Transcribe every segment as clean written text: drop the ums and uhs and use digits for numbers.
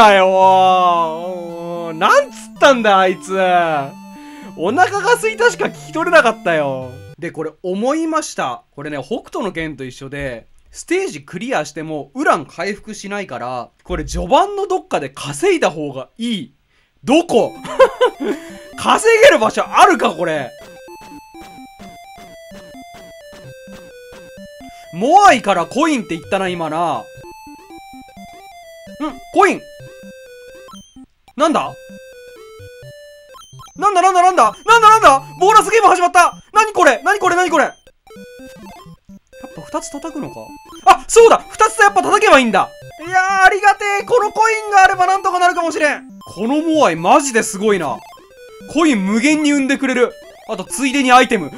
だよ。なんつったんだあいつ。お腹が空いたしか聞き取れなかったよ。でこれ思いました。これね北斗の拳と一緒でステージクリアしてもウラン回復しないから、これ序盤のどっかで稼いだ方がいい。どこ稼げる場所あるかこれ。モアイからコインって言ったな今な。んコインなんだなんだなんだなんだなんだなんだ。ボーナスゲーム始まった。なにこれなにこれなにこれ。やっぱ2つ叩くのか。あそうだ2つやっぱ叩けばいいんだ。いやーありがてえ。このコインがあればなんとかなるかもしれん。このモアイマジですごいな。コイン無限に生んでくれる。あとついでにアイテム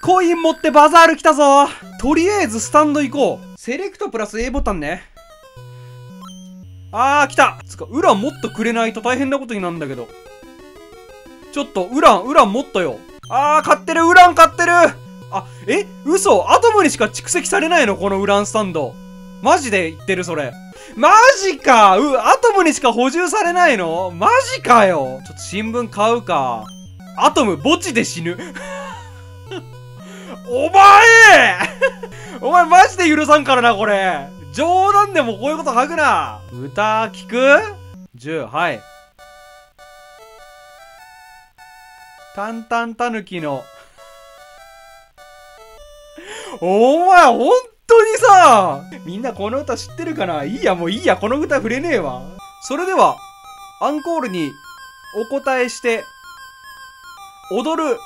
コイン持ってバザール来たぞ。とりあえずスタンド行こう。セレクトプラス A ボタンね。あー来た。つかウランもっとくれないと大変なことになるんだけど。ちょっとウランもっとよ。あー買ってるウラン買ってる。あえ嘘。アトムにしか蓄積されないのこのウランスタンド。マジで言ってるそれ。マジか。アトムにしか補充されないのマジかよ。ちょっと新聞買うか。アトム墓地で死ぬお前お前マジで許さんからなこれ。冗談でもこういうこと吐くな。歌聞く ?10 はい。タンタンタヌキのお前ほんとにさ、みんなこの歌知ってるかな。いいやもういいやこの歌触れねえわ。それではアンコールにお答えして踊る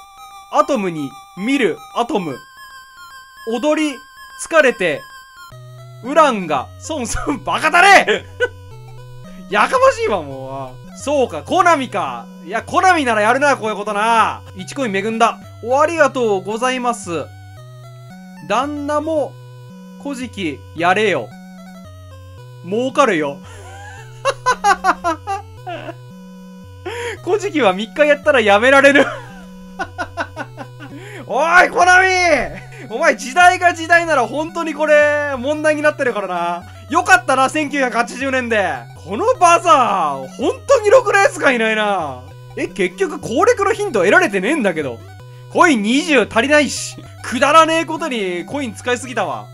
アトムに見るアトム。踊り疲れてウランがそんそんバカだねやかましいわもう。そうかコナミか。いやコナミならやるなこういうことな。1コイン恵んだ。おありがとうございます。旦那も古事記やれよ儲かるよ古事記は3日やったらやめられるおいコナミお前時代が時代なら本当にこれ問題になってるからな。よかったな1980年で。このバザー本当にろくなやつがいないな。結局攻略のヒント得られてねえんだけど。コイン20足りないしくだらねえことにコイン使いすぎたわ。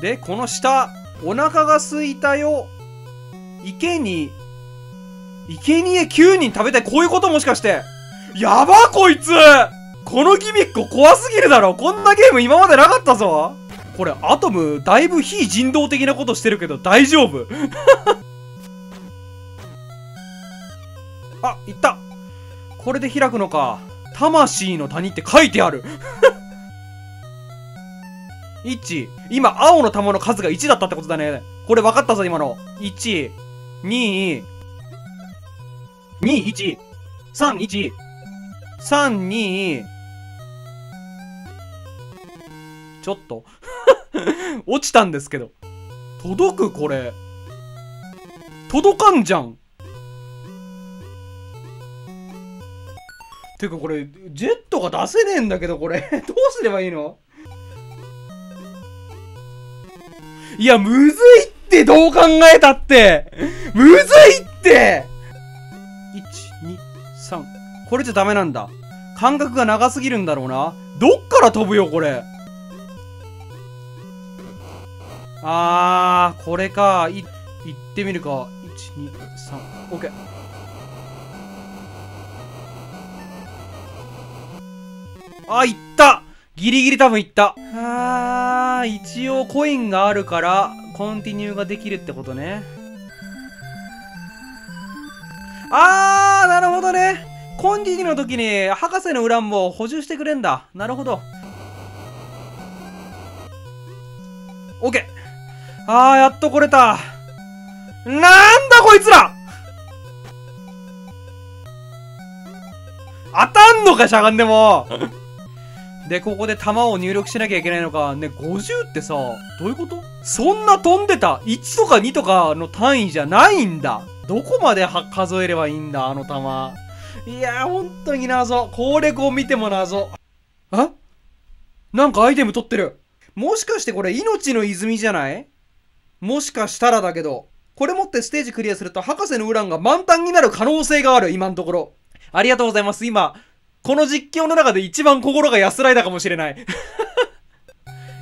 でこの下お腹が空いたよ生贄9人食べたい。こういうこともしかして。やばこいつ。このギミック怖すぎるだろ。こんなゲーム今までなかったぞ。これアトムだいぶ非人道的なことしてるけど大丈夫あいった。これで開くのか。魂の谷って書いてある1今青の玉の数が1だったってことだね。これ分かったぞ今の。1 2 2 1 3 1 3 2。ちょっと落ちたんですけど。届くこれ。届かんじゃん。てかこれジェットが出せねえんだけどこれどうすればいいの。いやむずいってどう考えたってむずいって1 2 3。これじゃダメなんだ。間隔が長すぎるんだろうな。どっから飛ぶよこれ。あーこれか。いってみるか。1 2 3 OK。あいった。ギリギリ多分いった。あー一応コインがあるからコンティニューができるってことね。あーなるほどね。コンティニューの時に博士のウランも補充してくれんだ。なるほど OK。あーやっと来れた。なんだこいつら。当たんのかしゃがんでもでここで弾を入力しなきゃいけないのかね。50ってさどういうこと。そんな飛んでた1とか2とかの単位じゃないんだ。どこまで数えればいいんだあの玉。いやーほんとに謎。攻略を見ても謎。あなんかアイテム取ってる。もしかしてこれ命の泉じゃない。もしかしたらだけど、これ持ってステージクリアすると博士のウランが満タンになる可能性がある、今のところ。ありがとうございます。今、この実況の中で一番心が安らいだかもしれない。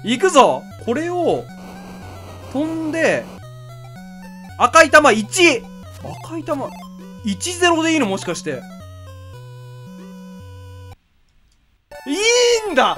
行くぞ。これを、飛んで、赤い玉 1！ 赤い玉、10でいいのもしかして。いいんだ